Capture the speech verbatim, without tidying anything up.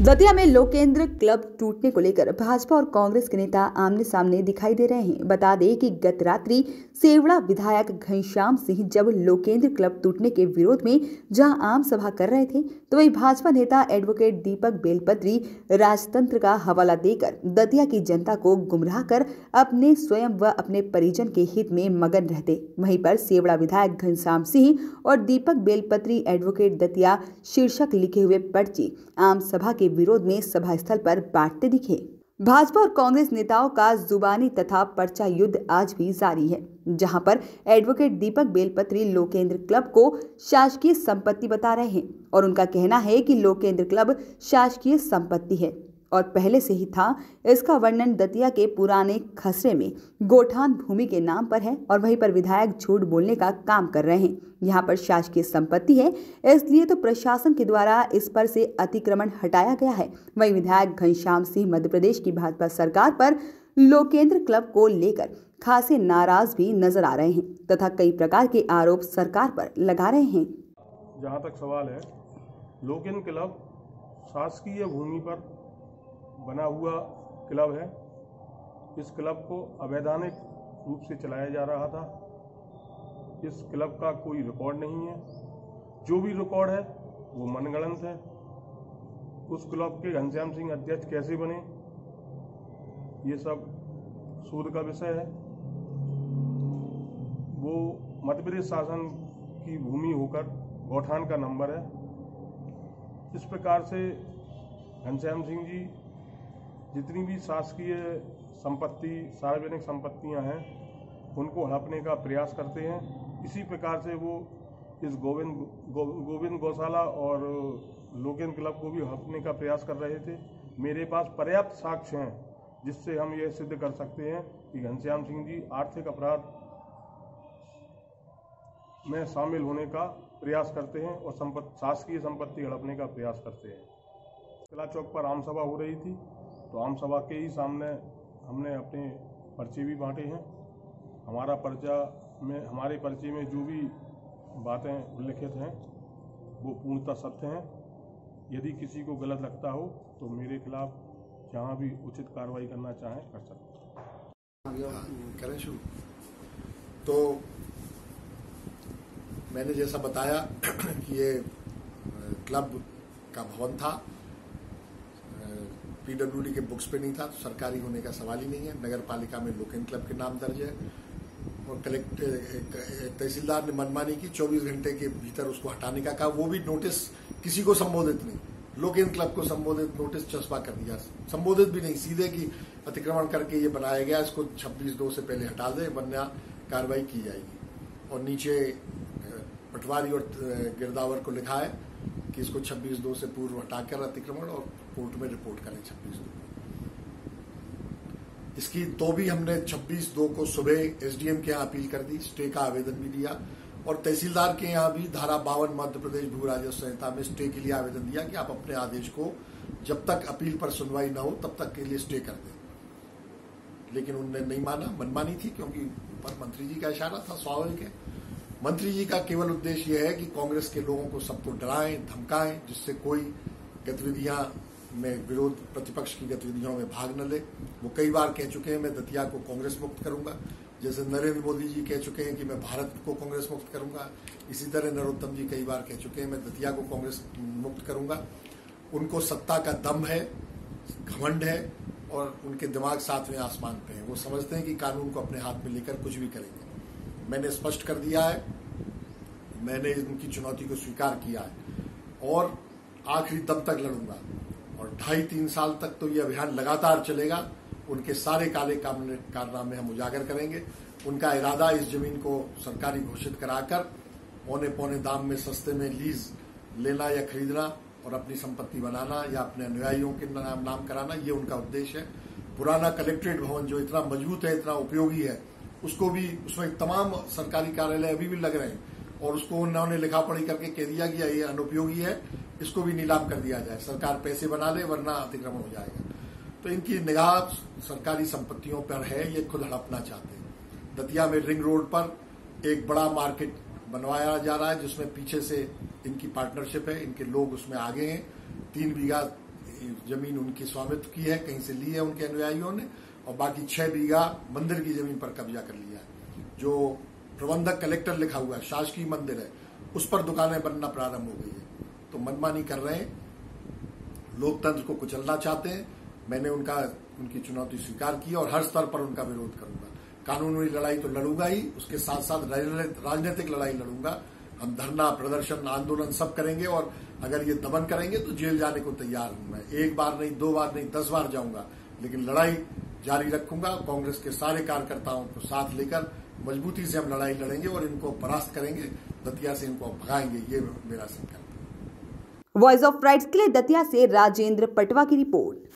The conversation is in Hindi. दतिया में लोकेन्द्र क्लब टूटने को लेकर भाजपा और कांग्रेस के नेता आमने सामने दिखाई दे रहे हैं। बता दें कि गत रात्रि सेवड़ा विधायक घनश्याम सिंह जब लोकेन्द्र क्लब टूटने के विरोध में जहां आम सभा कर रहे थे, तो वही भाजपा नेता एडवोकेट दीपक बेलपत्री राजतंत्र का हवाला देकर दतिया की जनता को गुमराह कर अपने स्वयं व अपने परिजन के हित में मगन रहते। वहीं पर सेवड़ा विधायक घनश्याम सिंह और दीपक बेलपत्री एडवोकेट दतिया शीर्षक लिखे हुए पर्ची आम सभा के विरोध में सभास्थल पर बांटते दिखे। भाजपा और कांग्रेस नेताओं का जुबानी तथा पर्चा युद्ध आज भी जारी है, जहां पर एडवोकेट दीपक बेलपत्री लोकेन्द्र क्लब को शासकीय संपत्ति बता रहे हैं और उनका कहना है कि लोकेन्द्र क्लब शासकीय संपत्ति है और पहले से ही था। इसका वर्णन दतिया के पुराने खसरे में गोठान भूमि के नाम पर है और वहीं पर विधायक झूठ बोलने का काम कर रहे हैं। यहाँ पर शासकीय संपत्ति है, इसलिए तो प्रशासन के द्वारा इस पर से अतिक्रमण हटाया गया है। वहीं विधायक घनश्याम सिंह मध्य प्रदेश की भाजपा सरकार पर लोकेन्द्र क्लब को लेकर खासे नाराज भी नजर आ रहे हैं तथा कई प्रकार के आरोप सरकार पर लगा रहे हैं। जहाँ तक सवाल है, लोकेन्द्र क्लब शासकीय भूमि पर बना हुआ क्लब है। इस क्लब को अवैधानिक रूप से चलाया जा रहा था। इस क्लब का कोई रिकॉर्ड नहीं है, जो भी रिकॉर्ड है वो मनगढ़ंत है। उस क्लब के घनश्याम सिंह अध्यक्ष कैसे बने, ये सब शोध का विषय है। वो मध्य प्रदेश शासन की भूमि होकर गौठान का नंबर है। इस प्रकार से घनश्याम सिंह जी जितनी भी शासकीय संपत्ति, सार्वजनिक संपत्तियां हैं, उनको हड़पने का प्रयास करते हैं। इसी प्रकार से वो इस गोविंद गो, गोविंद गौशाला और लोकेन्द्र क्लब को भी हड़पने का प्रयास कर रहे थे। मेरे पास पर्याप्त साक्ष्य हैं जिससे हम ये सिद्ध कर सकते हैं कि घनश्याम सिंह जी आर्थिक अपराध में शामिल होने का प्रयास करते हैं और संपत्ति, शासकीय संपत्ति हड़पने का प्रयास करते हैं। किला चौक पर आम सभा हो रही थी, तो आम सभा के ही सामने हमने अपने पर्चे भी बांटे हैं। हमारा पर्चा में हमारे पर्चे में जो भी बातें उल्लिखित हैं वो पूर्णतः सत्य हैं। यदि किसी को गलत लगता हो तो मेरे खिलाफ जहाँ भी उचित कार्रवाई करना चाहें कर सकते हैं। तो मैंने जैसा बताया कि ये क्लब का भवन था, पीडब्ल्यूडी के बुक्स पे नहीं था, तो सरकारी होने का सवाल ही नहीं है। नगर पालिका में लोकेन्द्र क्लब के नाम दर्ज है और कलेक्टर तहसीलदार ने मनमानी की, चौबीस घंटे के भीतर उसको हटाने का कहा। वो भी नोटिस किसी को संबोधित नहीं, लोकेन्द्र क्लब को संबोधित नोटिस चस्पा कर दिया, संबोधित भी नहीं, सीधे कि अतिक्रमण करके ये बनाया गया, इसको छब्बीस दो से पहले हटा दें वरना कार्रवाई की जाएगी। और नीचे पटवारी और गिरदावर को लिखा है कि इसको छब्बीस दो से पूर्व हटाकर अतिक्रमण और कोर्ट में रिपोर्ट करें छब्बीस दो। इसकी तो भी हमने छब्बीस दो को सुबह एसडीएम के यहाँ अपील कर दी, स्टे का आवेदन भी दिया और तहसीलदार के यहाँ भी धारा बावन मध्य प्रदेश भू राजस्व संहिता में स्टे के लिए आवेदन दिया कि आप अपने आदेश को जब तक अपील पर सुनवाई न हो तब तक के लिए स्टे कर दें। लेकिन उनने नहीं माना, मनमानी थी, क्योंकि ऊपर मंत्री जी का इशारा था, स्वाभाविक है। मंत्री जी का केवल उद्देश्य यह है कि कांग्रेस के लोगों को सबको डराएं, धमकाएं, जिससे कोई गतिविधियां में, विरोध प्रतिपक्ष की गतिविधियों में भाग न ले। वो कई बार कह चुके हैं मैं दतिया को कांग्रेस मुक्त करूंगा, जैसे नरेंद्र मोदी जी कह चुके हैं कि मैं भारत को कांग्रेस मुक्त करूंगा। इसी तरह नरोत्तम जी कई बार कह चुके हैं मैं दतिया को कांग्रेस मुक्त करूंगा। उनको सत्ता का दम्भ है, घमंड है और उनके दिमाग सातवें आसमान पे है। वो समझते हैं कि कानून को अपने हाथ में लेकर कुछ भी करेंगे। मैंने स्पष्ट कर दिया है, मैंने इनकी चुनौती को स्वीकार किया है और आखिरी दम तक लड़ूंगा और ढाई तीन साल तक तो ये अभियान लगातार चलेगा। उनके सारे काले कारनामे हम उजागर करेंगे। उनका इरादा इस जमीन को सरकारी घोषित कराकर औने पौने दाम में सस्ते में लीज लेना या खरीदना और अपनी संपत्ति बनाना या अपने अनुयायियों के नाम नाम कराना, ये उनका उद्देश्य है। पुराना कलेक्ट्रेट भवन जो इतना मजबूत है, इतना उपयोगी है, उसको भी, उसमें तमाम सरकारी कार्यालय अभी भी लग रहे हैं और उसको उन्होंने लिखा पढ़ी करके कह दिया कि ये अनुपयोगी है, इसको भी नीलाम कर दिया जाए, सरकार पैसे बना ले वरना अतिक्रमण हो जाएगा। तो इनकी निगाह सरकारी संपत्तियों पर है, ये खुद हड़पना चाहते हैं। दतिया में रिंग रोड पर एक बड़ा मार्केट बनवाया जा रहा है जिसमें पीछे से इनकी पार्टनरशिप है, इनके लोग उसमें आगे हैं। तीन बीघा जमीन उनकी स्वामित्व की है, कहीं से ली है उनके अनुयायियों ने, और बाकी छह बीघा मंदिर की जमीन पर कब्जा कर लिया है। जो प्रबंधक कलेक्टर लिखा हुआ है, शासकीय मंदिर है, उस पर दुकानें बनना प्रारंभ हो गई है। तो मनमानी कर रहे हैं, लोकतंत्र को कुचलना चाहते हैं। मैंने उनका उनकी चुनौती स्वीकार की और हर स्तर पर उनका विरोध करूंगा। कानूनी लड़ाई तो लड़ूंगा ही, उसके साथ साथ राजनीतिक लड़ाई लड़ूंगा। हम धरना, प्रदर्शन, आंदोलन सब करेंगे और अगर ये दमन करेंगे तो जेल जाने को तैयार हूं मैं। एक बार नहीं, दो बार नहीं, दस बार जाऊंगा, लेकिन लड़ाई जारी रखूंगा। कांग्रेस के सारे कार्यकर्ताओं को साथ लेकर मजबूती से हम लड़ाई लड़ेंगे और इनको परास्त करेंगे, दतिया से इनको भगाएंगे, ये मेरा संकल्प। वॉइस ऑफ प्राइड के लिए दतिया से राजेंद्र पटवा की रिपोर्ट।